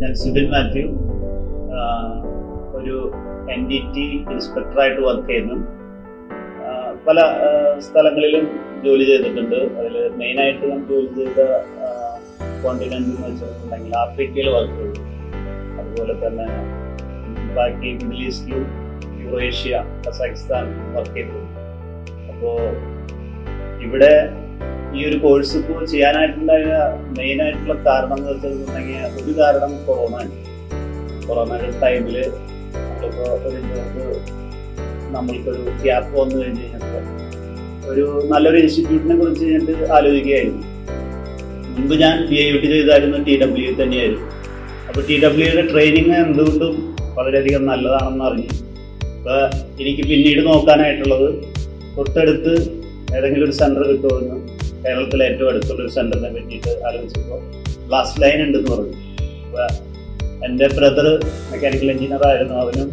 ഞാൻ സിബിൻ മാത്യു, ഒരു NDT ഇൻസ്പെക്ടറായിട്ട് work ചെയ്യുന്നു. പല സ്ഥലങ്ങളിലും ജോലി ചെയ്തിട്ടുണ്ട്. അതിൽ മെയിനായിട്ട് ഞാൻ ജോലി ചെയ്ത കോണ്ടിനെൻ്റ് എന്ന് വെച്ചിട്ടുണ്ടെങ്കിൽ ആഫ്രിക്കയിൽ വർക്ക് ചെയ്തു, അതുപോലെ തന്നെ ബാക്കി മിഡിൽ ഈസ്റ്റിലും യൂറേഷ്യ, കസാഖിസ്ഥാൻ വർക്ക് ചെയ്തു. അപ്പോൾ ഇവിടെ ഈ ഒരു കോഴ്സ് ഇപ്പോൾ ചെയ്യാനായിട്ടുണ്ടായ മെയിനായിട്ടുള്ള കാരണം എന്ന് വെച്ചിട്ടുണ്ടെങ്കിൽ ഒരു കാരണം കൊറോണയുടെ ടൈമിൽ നമ്മളിപ്പോൾ നമ്മൾക്കൊരു ഗ്യാപ്പ് വന്നു കഴിഞ്ഞ് കഴിഞ്ഞപ്പോൾ ഒരു നല്ലൊരു ഇൻസ്റ്റിറ്റ്യൂട്ടിനെ കുറിച്ച് കഴിഞ്ഞിട്ട് ആലോചിക്കുകയായിരുന്നു. മുൻപ് ഞാൻ PhD ചെയ്തായിരുന്നു, TW തന്നെയായിരുന്നു. അപ്പോൾ TWയുടെ ട്രെയിനിങ് എന്തുകൊണ്ടും വളരെയധികം നല്ലതാണെന്ന് അറിഞ്ഞു. അപ്പോൾ എനിക്ക് പിന്നീട് നോക്കാനായിട്ടുള്ളത് തൊട്ടടുത്ത് ഏതെങ്കിലും ഒരു സെൻ്റർ കിട്ടുമെന്ന് കേരളത്തിലെ ഏറ്റവും അടുത്തുള്ളൊരു സെൻ്ററിനെ പറ്റിയിട്ട് ആലോചിച്ചപ്പോൾ ബ്ലാസ്റ്റ് ലൈൻ ഉണ്ടെന്ന് പറഞ്ഞു. അപ്പോൾ എൻ്റെ ബ്രദർ മെക്കാനിക്കൽ എഞ്ചിനീയറായിരുന്നു, അവനും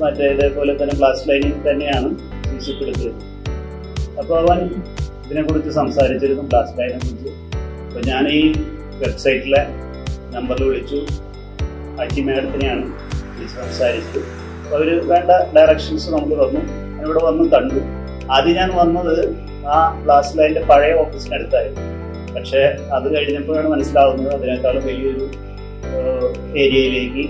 മറ്റേ ഇതേപോലെ തന്നെ ബ്ലാസ്റ്റ് ലൈനിൽ തന്നെയാണ് ഫിസിക്സ് എടുത്തത്. അപ്പോൾ അവൻ ഇതിനെക്കുറിച്ച് സംസാരിച്ചിരുന്നു, ബ്ലാസ്റ്റ് ലൈനെ കുറിച്ച്. അപ്പോൾ ഞാൻ ഈ വെബ്സൈറ്റിലെ നമ്പറിൽ വിളിച്ചു, അച്ചി മേഡത്തിനെയാണ് വിളിച്ച് സംസാരിച്ചത്. അപ്പോൾ അവർ വേണ്ട ഡയറക്ഷൻസ് നമുക്ക് തന്നു. ഇവിടെ വന്ന് കണ്ടു. ആദ്യം ഞാൻ വന്നത് ആ ബ്ലാസ്റ്റ് ലൈൻ്റെ പഴയ ഓഫീസിനടുത്തായിരുന്നു. പക്ഷേ അത് കഴിഞ്ഞപ്പോഴാണ് മനസ്സിലാവുന്നത് അതിനേക്കാളും വലിയൊരു ഏരിയയിലേക്ക്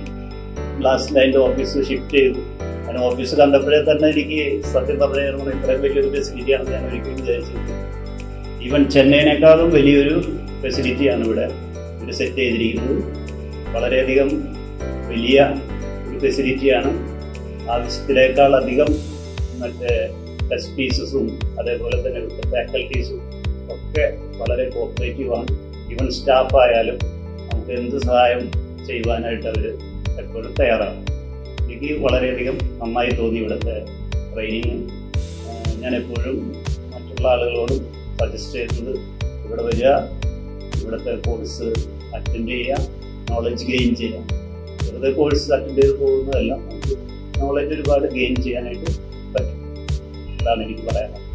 ബ്ലാസ്റ്റ് ലൈൻ്റെ ഓഫീസ് ഷിഫ്റ്റ് ചെയ്തു. അതിന് ഓഫീസ് കണ്ടപ്പോഴേ തന്നെ എനിക്ക് സത്യം പറഞ്ഞാൽ ഇത്രയും വലിയൊരു ഫെസിലിറ്റിയാണെന്ന് ഞാൻ ഒരിക്കലും വിചാരിച്ചിരുന്നു. ഈവൻ ചെന്നൈയിനേക്കാളും വലിയൊരു ഫെസിലിറ്റിയാണ് ഇവിടെ ഇവിടെ സെറ്റ് ചെയ്തിരിക്കുന്നത്. വളരെയധികം വലിയ ഒരു ഫെസിലിറ്റിയാണ്. ആവശ്യത്തിലേക്കാൾ അധികം മറ്റേ ടെസ്റ്റ് പീസസും അതേപോലെ തന്നെ ഇവിടുത്തെ ഫാക്കൽറ്റീസും ഒക്കെ വളരെ കോപ്പറേറ്റീവാണ്. ഈവൻ സ്റ്റാഫായാലും നമുക്ക് എന്ത് സഹായം ചെയ്യുവാനായിട്ട് അവർ എപ്പോഴും തയ്യാറാണ്. എനിക്ക് വളരെയധികം നന്നായി തോന്നി ഇവിടുത്തെ ട്രെയിനിങ്. ഞാൻ എപ്പോഴും മറ്റുള്ള ആളുകളോടും സജസ്റ്റ് ചെയ്യുന്നത് ഇവിടെ വരിക, ഇവിടുത്തെ കോഴ്സ് അറ്റൻഡ് ചെയ്യുക, നോളജ് ഗെയിൻ ചെയ്യാം. ഇവിടുത്തെ കോഴ്സ് അറ്റൻഡ് ചെയ്ത് പോകുന്നതെല്ലാം നമുക്ക് നോളജ് ഒരുപാട് ഗെയിൻ ചെയ്യാനായിട്ട് പറ്റും. അതാണ് എനിക്ക് പറയാനുള്ളത്.